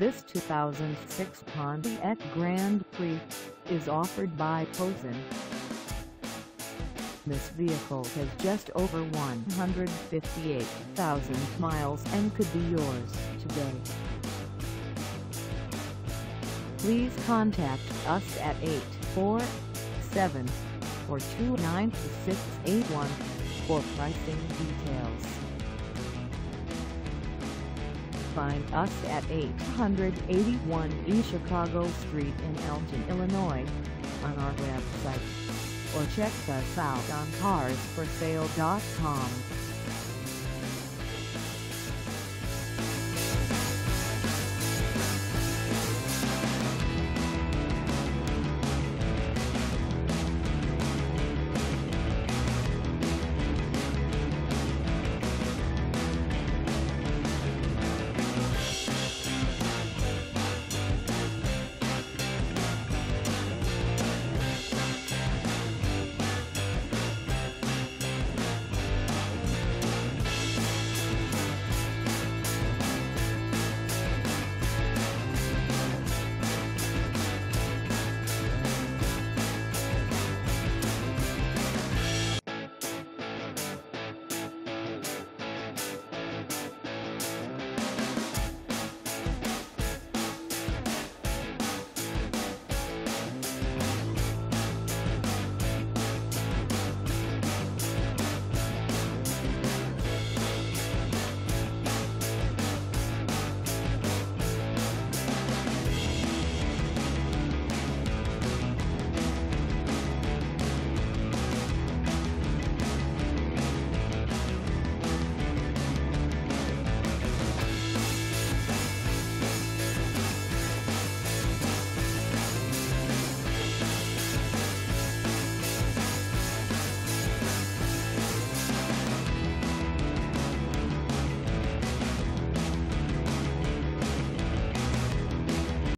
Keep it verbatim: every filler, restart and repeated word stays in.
This two thousand six Pontiac Grand Prix is offered by Posen. This vehicle has just over one hundred fifty-eight thousand miles and could be yours today. Please contact us at eight four seven, four two nine, six eight one for pricing details. Find us at eight eighty-one E Chicago Street in Elgin, Illinois, on our website, or check us out on cars for sale dot com.